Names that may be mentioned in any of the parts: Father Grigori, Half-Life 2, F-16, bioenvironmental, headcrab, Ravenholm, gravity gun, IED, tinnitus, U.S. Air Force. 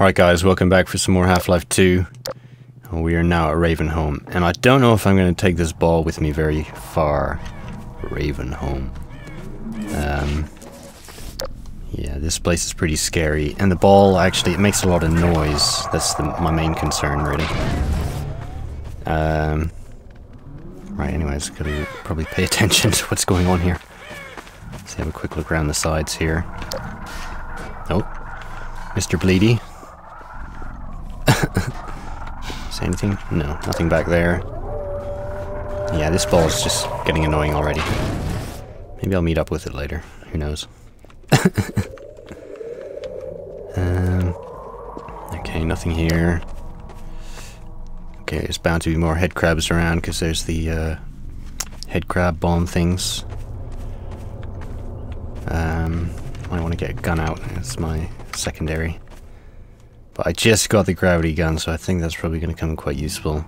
Alright guys, welcome back for some more Half-Life 2. We are now at Ravenholm, and I don't know if I'm going to take this ball with me very far. Ravenholm. Yeah, this place is pretty scary, and the ball actually, it makes a lot of noise. That's my main concern, really. Right, anyways, gotta probably pay attention to what's going on here. Let's have a quick look around the sides here. Oh, Mr. Bleedy. Is there anything? No, nothing back there. Yeah, this ball is just getting annoying already. Maybe I'll meet up with it later. Who knows? Okay, nothing here. Okay, there's bound to be more head crabs around because there's the head crab bomb things. I want to get a gun out. It's my secondary. But I just got the gravity gun, so I think that's probably going to come quite useful.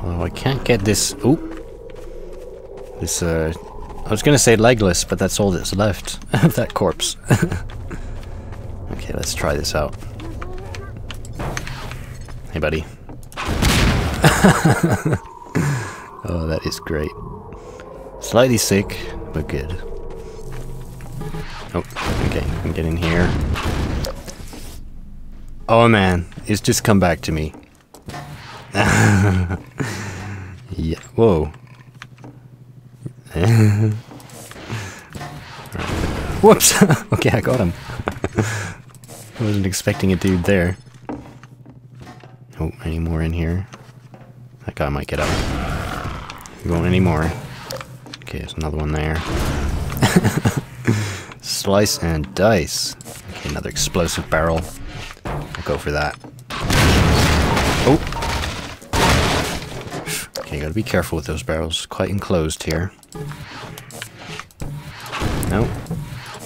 Although I can't get this... Oop! This, I was going to say legless, but that's all that's left of that corpse. Okay, let's try this out. Hey, buddy. Oh, that is great. Slightly sick, but good. Oh, okay, I can get in here. Oh man, it's just come back to me. Yeah, whoa. Whoops! Okay, I got him. I wasn't expecting a dude there. Oh, any more in here? That guy might get up. You want any more? Okay, there's another one there. Slice and dice. Okay, another explosive barrel. I'll go for that. Oh! Okay, you gotta be careful with those barrels. Quite enclosed here. No.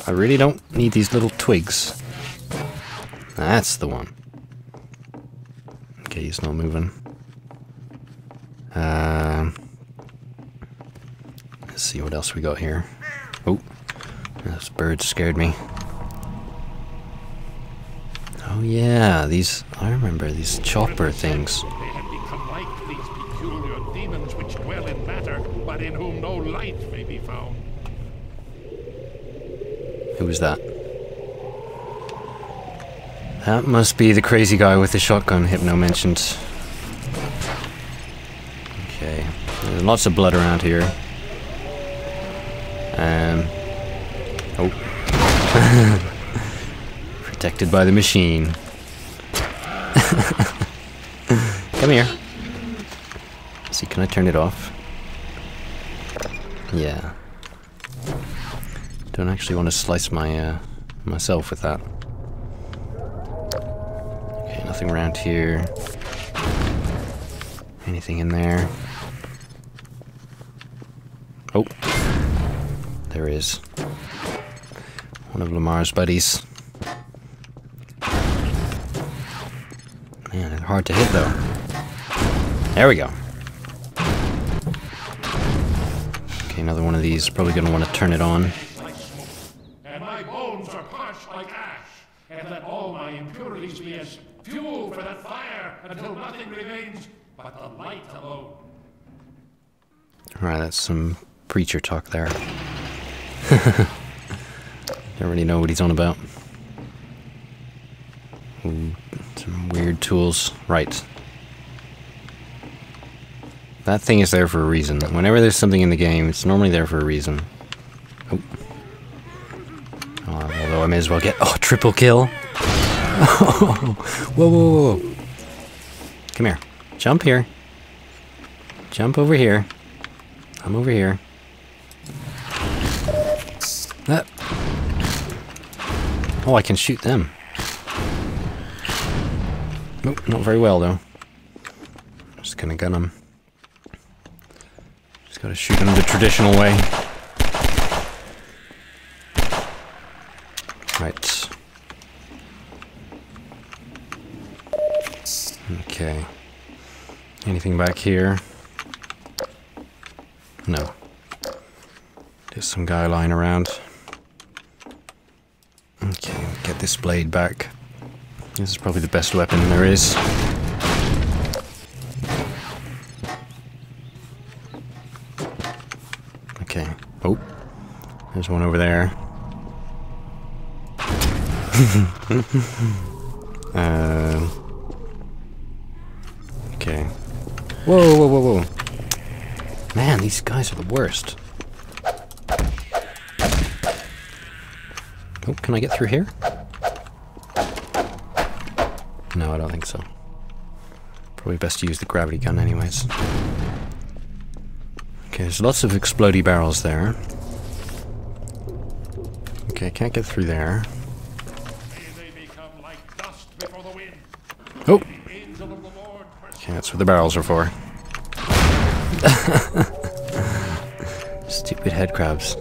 I really don't need these little twigs. That's the one. Okay, he's not moving. Let's see what else we got here. Oh! Those birds scared me. Oh yeah, these, I remember these chopper things. They have become like these peculiar demons which dwell in matter, but in whom no light may be found. Who was that? That must be the crazy guy with the shotgun Hypno mentioned. Okay, there's lots of blood around here. Oh. Protected by the machine. Come here. Let's see, can I turn it off? Yeah. Don't actually want to slice my myself with that. Okay, nothing around here. Anything in there? Oh, there is one of Lamar's buddies. Man, it's hard to hit though. There we go. Okay, another one of these. Probably gonna want to turn it on. And my bones are parched like ash, and let all my impurities be as fuel for that fire until nothing remains but the light alone. Alright, that's some preacher talk there. Don't really know what he's on about. Ooh, some weird tools. Right. That thing is there for a reason. Whenever there's something in the game, it's normally there for a reason. Oh. Although I may as well get... Oh, triple kill! Oh. Whoa, whoa, whoa. Come here. Jump here. Jump over here. I'm over here. Ah. Oh, I can shoot them. Nope, not very well though. I'm just gonna gun him. Just gotta shoot him the traditional way. Right. Okay. Anything back here? No. There's some guy lying around. Okay, get this blade back. This is probably the best weapon there is. Okay. Oh. There's one over there. Okay. Whoa, whoa, whoa, whoa. Man, these guys are the worst. Oh, can I get through here? No, I don't think so. Probably best to use the gravity gun anyways. Okay, there's lots of explodey barrels there. Okay, I can't get through there. Oh! Okay, that's what the barrels are for. Stupid head crabs.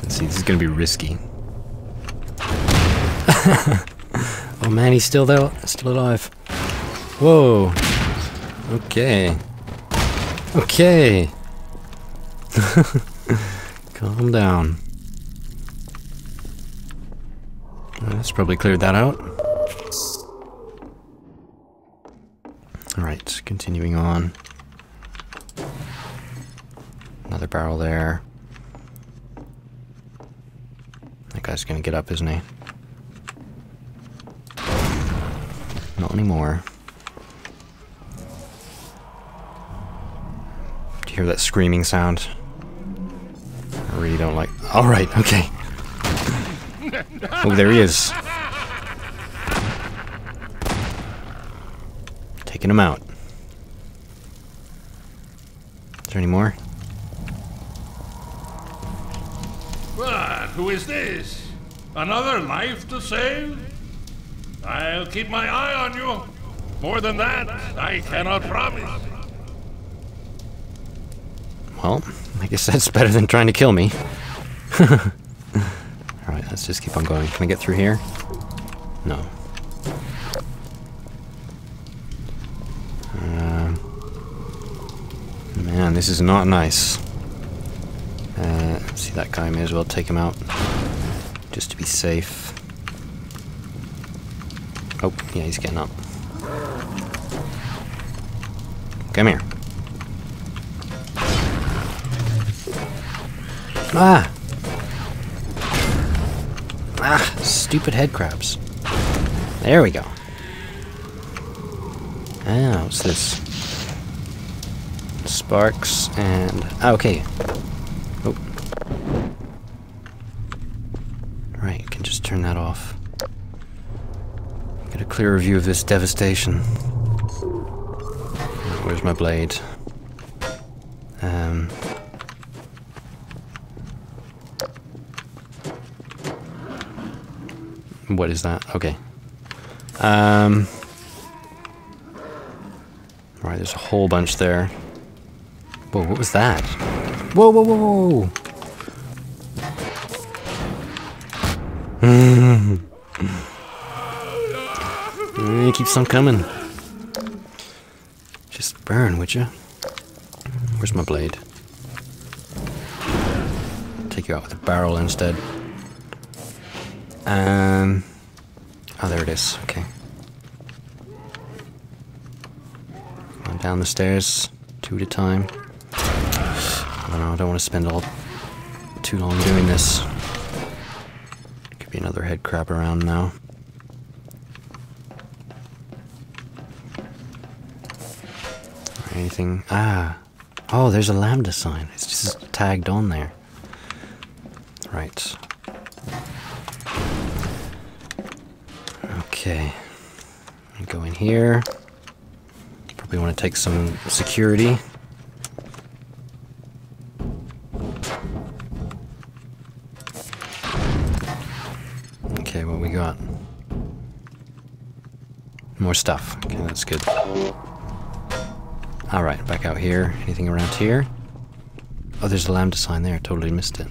Let's see, this is gonna be risky. Oh man, he's still there, still alive. Whoa. Okay. Okay. Calm down. That's probably cleared that out. Alright, continuing on. Another barrel there. That guy's gonna get up, isn't he? Not anymore. Do you hear that screaming sound? I really don't like... Alright, okay. Oh, there he is. Taking him out. Is there any more? What? Who is this? Another life to save? I'll keep my eye on you. More than that, I cannot promise. Well, I guess that's better than trying to kill me. Alright, let's just keep on going. Can I get through here? No. Man, this is not nice. See, that guy, may as well take him out. Just to be safe. Oh, yeah, he's getting up. Come here. Ah! Ah, stupid head crabs. There we go. Ah, what's this? Sparks and... Ah, okay. Oh. Right, you can just turn that off. Get a clearer view of this devastation. Where's my blade? What is that? Okay. Alright, there's a whole bunch there. Whoa, what was that? Whoa, whoa, whoa, whoa! It keeps on coming. Just burn, would you? Where's my blade? Take you out with a barrel instead. Oh, there it is. Okay. Come on down the stairs, two at a time. I don't know. I don't want to spend all too long doing this. Could be another head crab around now. Anything? Ah. Oh, there's a lambda sign. It's just tagged on there. Right. Okay. Go in here. Probably want to take some security. Okay, what we got? More stuff. Okay, that's good. Alright, back out here. Anything around here? Oh, there's a lambda sign there. Totally missed it.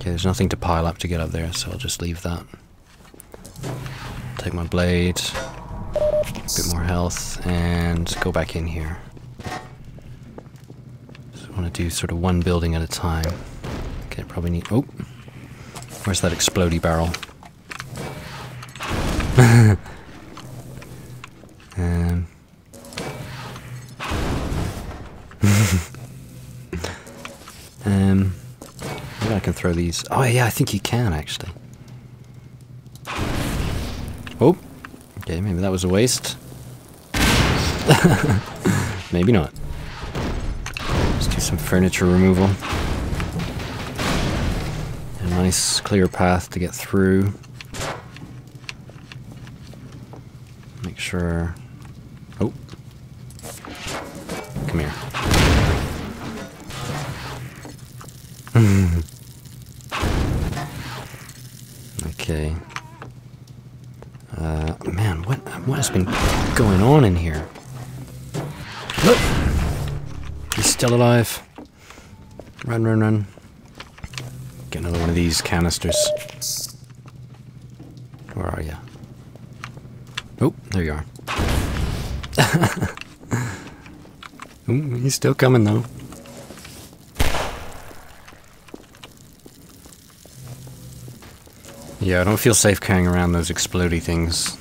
Okay, there's nothing to pile up to get up there, so I'll just leave that. Take my blade, a bit more health, and go back in here. want to do sort of one building at a time. Okay, probably need... Oh! Where's that explodey barrel? Maybe I can throw these... Oh yeah, I think you can, actually. Oh! Okay, maybe that was a waste. Maybe not. Let's do some furniture removal. A nice clear path to get through. Make sure... Oh. Come here. Okay. Man, what has been going on in here? He's still alive. Run, run, run. Get another one of these canisters. Where are you? Oh, there you are. Ooh, he's still coming, though. Yeah, I don't feel safe carrying around those explodey things.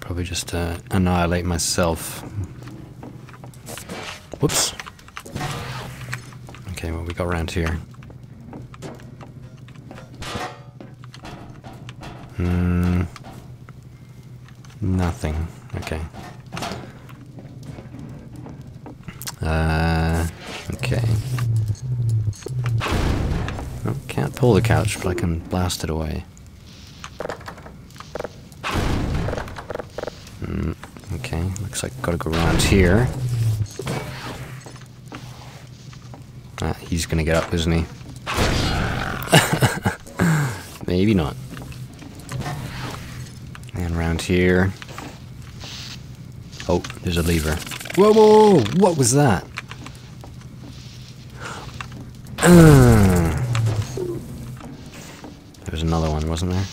Probably just annihilate myself. Whoops. Okay, what we got around here? Hmm. Nothing. Okay. Okay. Oh, can't pull the couch, but I can blast it away. Okay, looks like I've got to go around here. Ah, he's gonna get up, isn't he? Maybe not. And around here. Oh, there's a lever. Whoa, whoa, whoa! What was that? There was another one, wasn't there?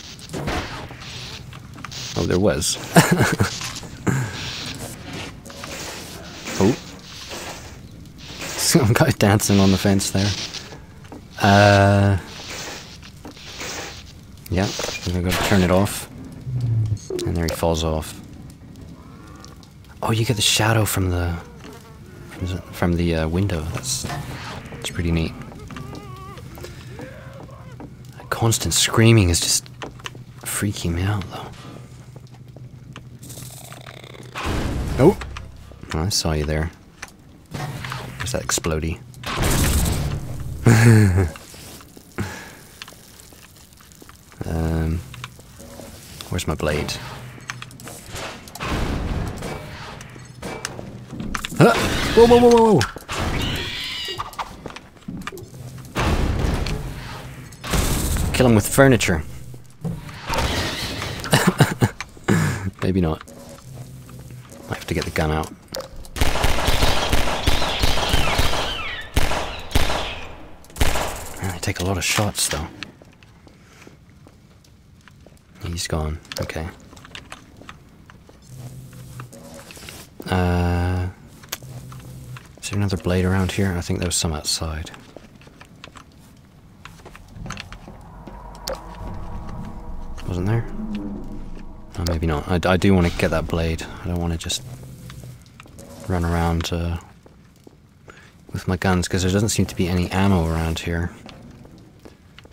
Oh, there was. Oh. Some guy dancing on the fence there. Yeah, we've got to turn it off. And there he falls off. Oh, you get the shadow from the... window. That's pretty neat. That constant screaming is just freaking me out, though. Oh! Oh, I saw you there. Where's that explodey? Where's my blade? Ah! Whoa, whoa, whoa, whoa, whoa! Kill him with furniture. Maybe not. I have to get the gun out. I take a lot of shots, though. He's gone. Okay. Is there another blade around here? I think there was some outside. Wasn't there? Oh, maybe not. I do want to get that blade. I don't want to just run around with my guns, because there doesn't seem to be any ammo around here.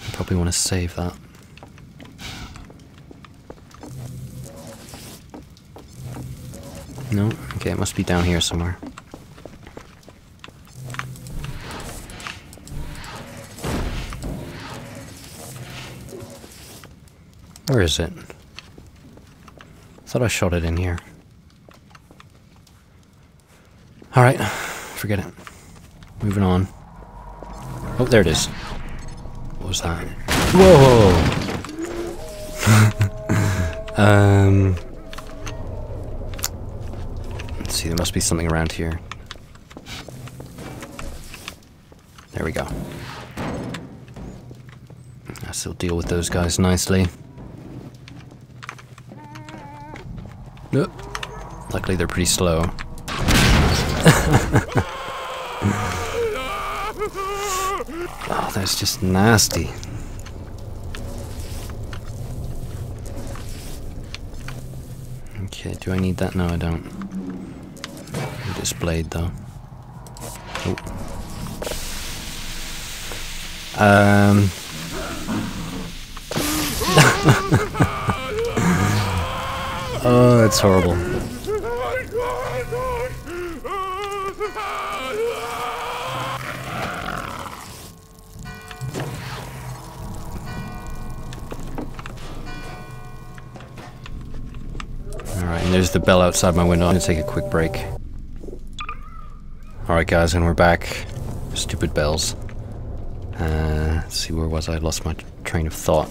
I probably want to save that. No? Okay, it must be down here somewhere. Where is it? I thought I shot it in here. Alright, forget it. Moving on. Oh, there it is. What was that? Whoa! Let's see, there must be something around here. There we go. I still deal with those guys nicely. Luckily, they're pretty slow. Oh, that's just nasty. Okay, do I need that? No, I don't. I'm displayed though. Oh. Oh, that's horrible. Alright, and there's the bell outside my window. I'm gonna take a quick break. Alright guys, and we're back. Stupid bells. Let's see, where was I? I lost my train of thought.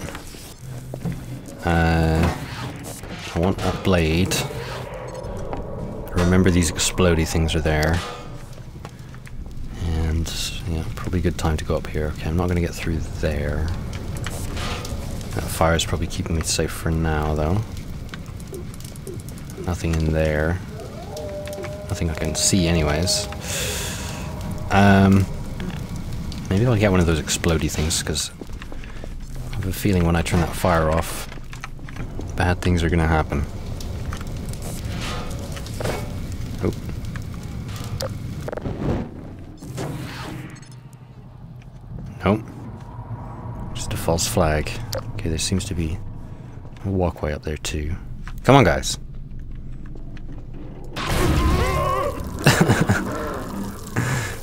I want a blade. Remember these explodey things are there. And, yeah, probably a good time to go up here. Okay, I'm not gonna get through there. That fire is probably keeping me safe for now, though. Nothing in there. Nothing I can see, anyways. Maybe I'll get one of those explodey things, because I have a feeling when I turn that fire off, bad things are gonna happen. Oh. Nope. Just a false flag. Okay, there seems to be a walkway up there too. Come on, guys.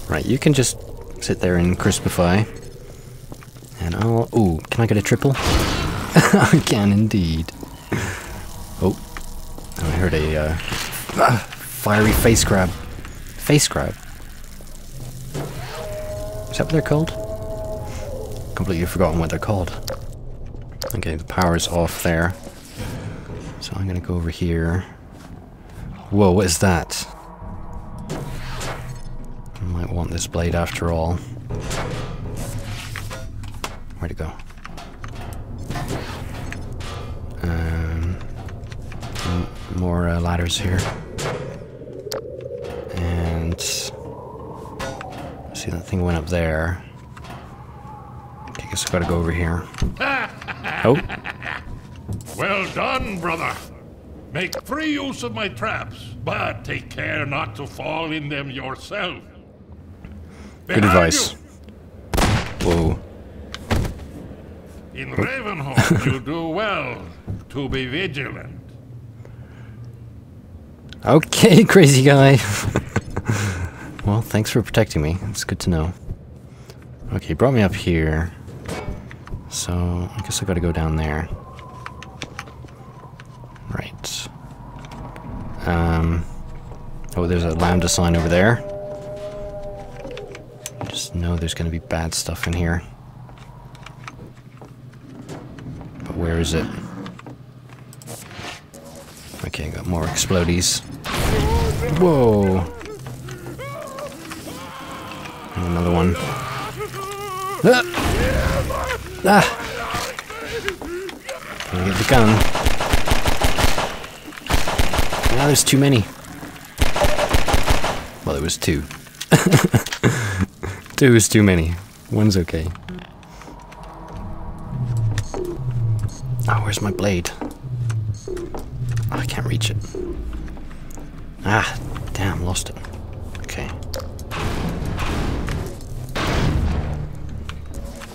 Right, you can just sit there and crispify. And I'll... Ooh, can I get a triple? I can indeed. Oh. I heard a fiery face grab. Face grab? Is that what they're called? Completely forgotten what they're called. Okay, the power's off there. So I'm gonna go over here. Whoa, what is that? I might want this blade after all. Where'd it go? More ladders here. And... see, that thing went up there. Okay, I guess I've got to go over here. Oh! Well done, brother! Make free use of my traps, but take care not to fall in them yourself. Good advice. Whoa. In Ravenholm, you do well to be vigilant. Okay, crazy guy. Well, thanks for protecting me. It's good to know. Okay, he brought me up here. So, I guess I gotta go down there. Right. Oh, there's a lambda sign over there. Just know there's going to be bad stuff in here. But where is it? Okay, I got more explodies. Whoa! And another one. Ah! Ah! Can I get the gun? Now there's too many. Well, there was two. Two is too many. One's okay. Oh, where's my blade? Oh, I can't reach it. Ah, damn, lost it. Okay.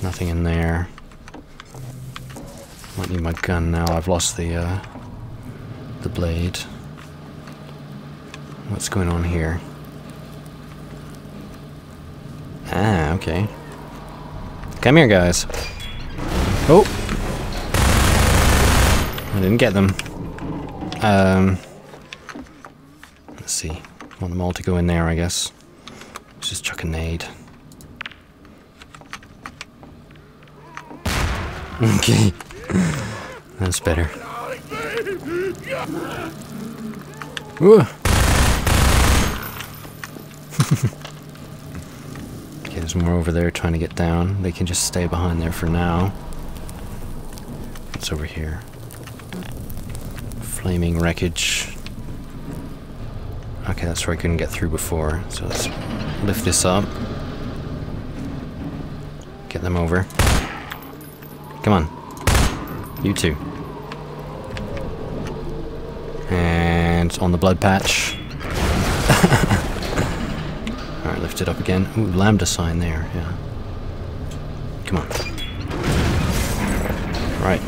Nothing in there. Might need my gun now. I've lost the blade. What's going on here? Ah, okay. Come here, guys. Oh! I didn't get them. Let's see. I want them all to go in there, I guess. Let's just chuck a nade. Okay. That's better. Whoa! Okay, there's more over there trying to get down. They can just stay behind there for now. What's over here? Flaming wreckage. Okay, that's where I couldn't get through before. So let's lift this up. Get them over. Come on. You two. And on the blood patch. Alright, lift it up again. Ooh, lambda sign there, yeah. Come on. Right.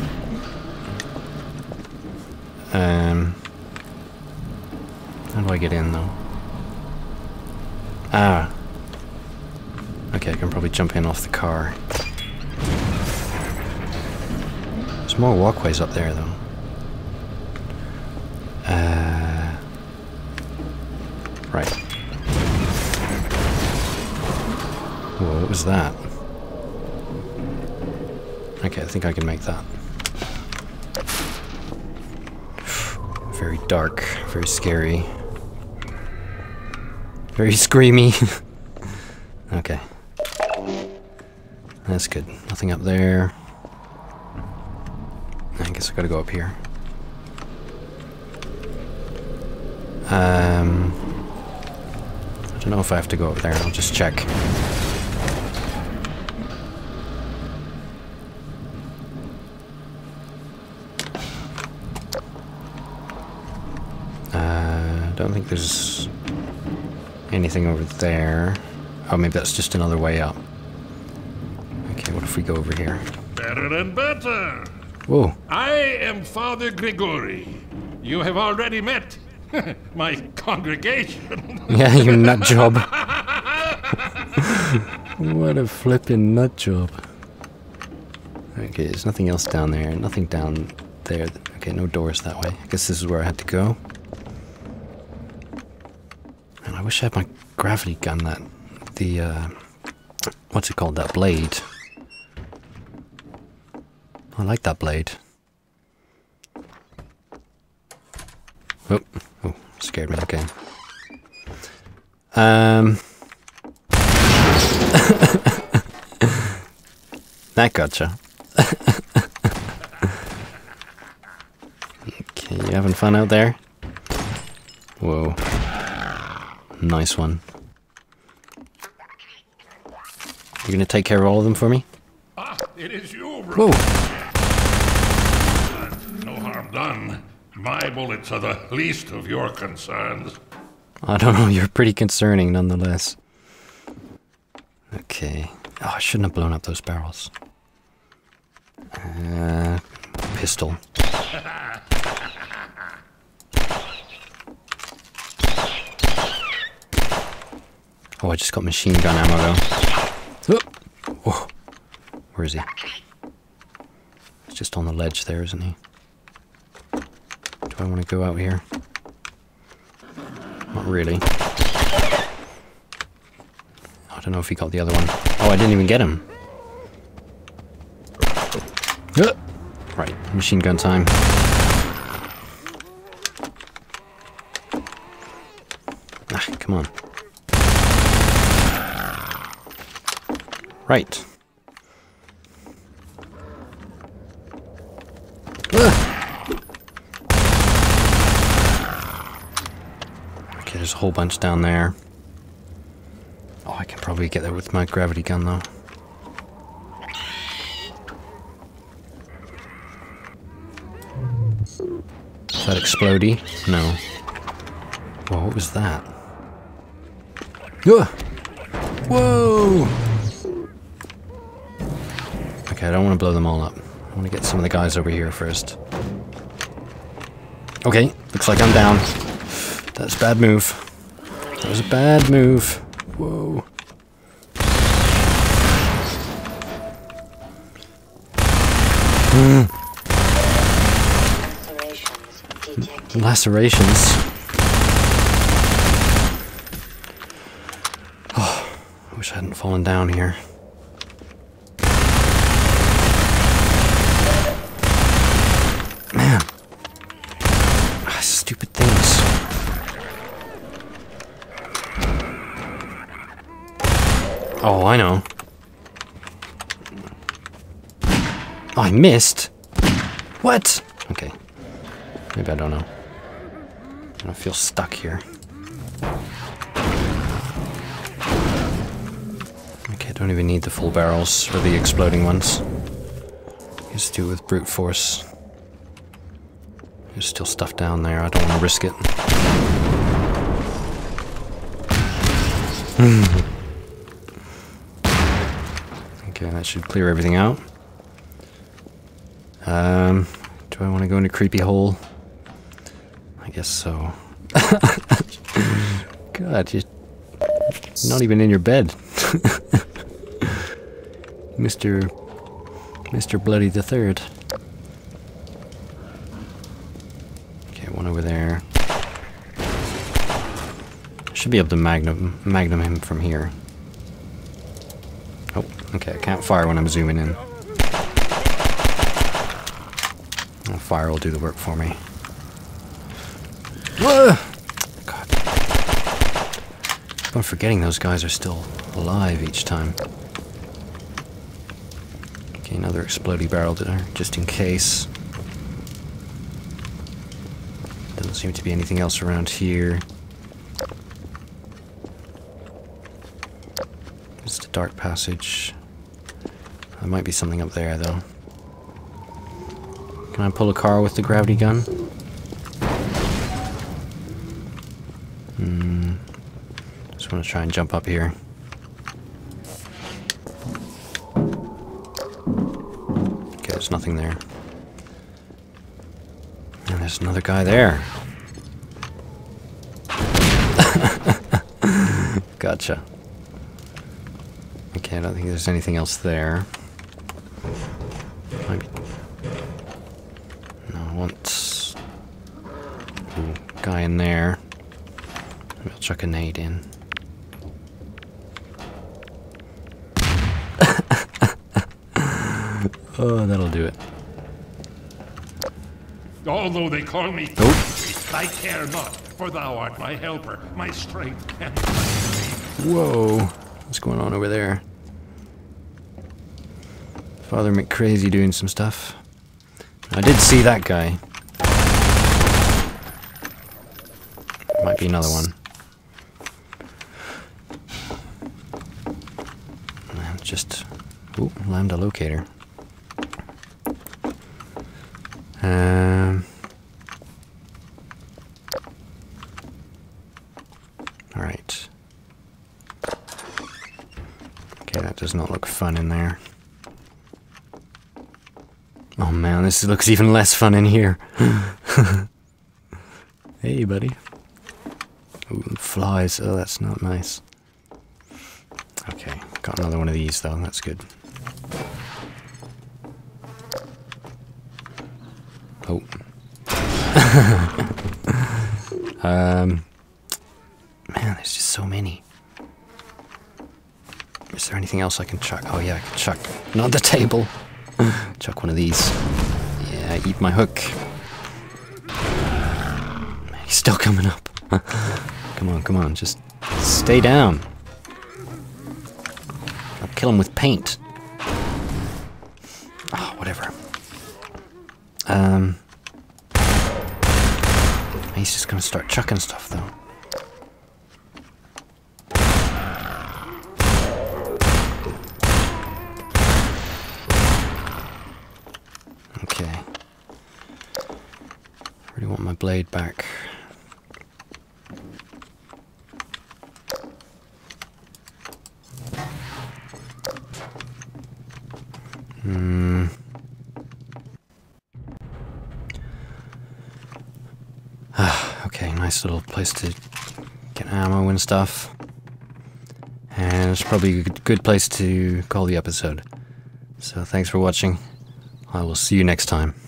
How do I get in, though? Ah. Okay, I can probably jump in off the car. There's more walkways up there, though. Right. Whoa, what was that? Okay, I think I can make that. Very dark, very scary. Very screamy. Okay. That's good. Nothing up there. I guess I gotta go up here. I don't know if I have to go up there. I'll just check. Don't think there's anything over there. Oh, maybe that's just another way up. Okay, what if we go over here? Better and better! Whoa. I am Father Grigori. You have already met my congregation. Yeah, you nut job. What a flippin' nut job. Okay, there's nothing else down there. Nothing down there. Okay, no doors that way. I guess this is where I had to go. And I wish I had my gravity gun, that... the, what's it called? That blade. I like that blade. Oh, oh, scared me again. That gotcha. Okay, you having fun out there? Whoa. Nice one. You're gonna take care of all of them for me? Ah, it is you, bro. Whoa. No harm done. My bullets are the least of your concerns. I don't know, you're pretty concerning nonetheless. Okay. Oh, I shouldn't have blown up those barrels. Pistol. Oh, I just got machine gun ammo though. Oh. Where is he? He's just on the ledge there, isn't he? Do I want to go out here? Not really. I don't know if he got the other one. Oh, I didn't even get him. Right, machine gun time. Ah, come on. Right. Ugh. Okay, there's a whole bunch down there. Oh, I can probably get there with my gravity gun, though. Is that explodey? No. Whoa, what was that? Ugh. Whoa! Okay, I don't want to blow them all up. I want to get some of the guys over here first. Okay, looks like I'm down. That's a bad move. That was a bad move. Whoa. Lacerations. Oh, I wish I hadn't fallen down here. Stupid things. Oh, I know. Oh, I missed. What? Okay. Maybe I don't know. I feel stuck here. Okay, don't even need the full barrels or the exploding ones. Just do it with brute force. There's still stuff down there, I don't want to risk it. Okay, that should clear everything out. Do I want to go in a creepy hole? I guess so. God, you're not even in your bed. Mr. Bloody the Third. Okay, one over there. Should be able to magnum him from here. Oh, okay, I can't fire when I'm zooming in. Well, fire will do the work for me. Whoa! God. I'm forgetting those guys are still alive each time. Okay, another exploding barrel there, just in case. Doesn't seem to be anything else around here. It's the dark passage. There might be something up there, though. Can I pull a car with the gravity gun? Just want to try and jump up here. Okay, there's nothing there. And there's another guy there. Gotcha. Okay, I don't think there's anything else there. Maybe. No, once. Ooh, guy in there. Maybe I'll chuck a nade in. Oh, that'll do it. Although they call me, oh. I care not, for thou art my helper, my strength, and my faith. Whoa, what's going on over there? Father McCrazy doing some stuff. I did see that guy. Might be another one. Just, ooh, lambda locator. All right. Okay, that does not look fun in there. Oh man, this looks even less fun in here. Hey, buddy. Ooh, flies. Oh, that's not nice. Okay, got another one of these though. That's good. Oh. Man, there's just so many. Is there anything else I can chuck? Oh yeah, I can chuck. Not the table. Chuck one of these. Yeah, eat my hook. Man, he's still coming up. Come on, come on. Just stay down. I'll kill him with paint. Oh, whatever. He's just gonna start chucking stuff though. Okay. I really want my blade back. Okay, nice little place to get ammo and stuff. And it's probably a good place to call the episode. So thanks for watching. I will see you next time.